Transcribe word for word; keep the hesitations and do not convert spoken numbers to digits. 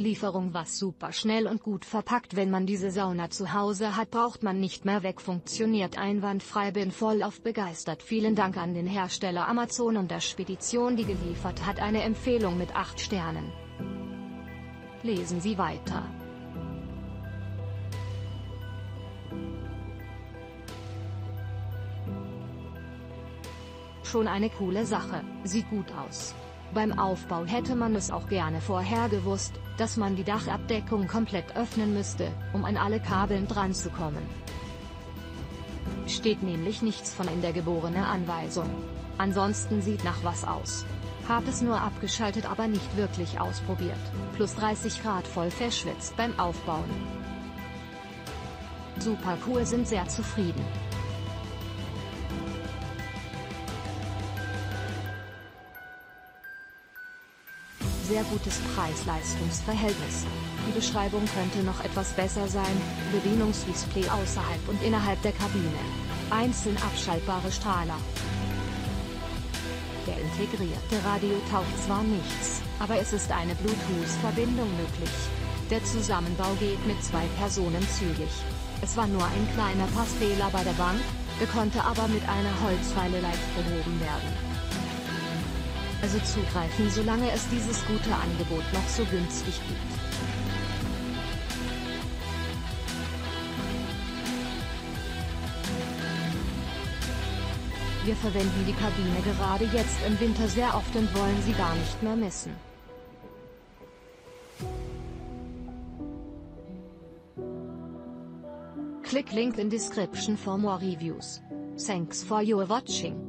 Lieferung was super schnell und gut verpackt. Wenn man diese Sauna zu Hause hat, braucht man nicht mehr weg. Funktioniert einwandfrei. Bin vollauf begeistert. Vielen Dank an den Hersteller Amazon und der Spedition, die geliefert hat. Eine Empfehlung mit acht Sternen. Lesen Sie weiter. Schon eine coole Sache, sieht gut aus. Beim Aufbau hätte man es auch gerne vorher gewusst, dass man die Dachabdeckung komplett öffnen müsste, um an alle Kabeln dran zu kommen. Steht nämlich nichts von in der geborene Anweisung. Ansonsten sieht nach was aus. Hab es nur abgeschaltet, aber nicht wirklich ausprobiert. Plus dreißig Grad voll verschwitzt beim Aufbauen. Super cool, sind sehr zufrieden. Sehr gutes Preis-Leistungs-Verhältnis. Die Beschreibung könnte noch etwas besser sein. Bedienungsdisplay außerhalb und innerhalb der Kabine. Einzeln abschaltbare Strahler. Der integrierte Radio taugt zwar nichts, aber es ist eine Bluetooth-Verbindung möglich. Der Zusammenbau geht mit zwei Personen zügig. Es war nur ein kleiner Passfehler bei der Bank, der konnte aber mit einer Holzfeile leicht behoben werden. Also zugreifen, solange es dieses gute Angebot noch so günstig gibt. Wir verwenden die Kabine gerade jetzt im Winter sehr oft und wollen sie gar nicht mehr missen. Click Link in Description for more reviews. Thanks for your watching.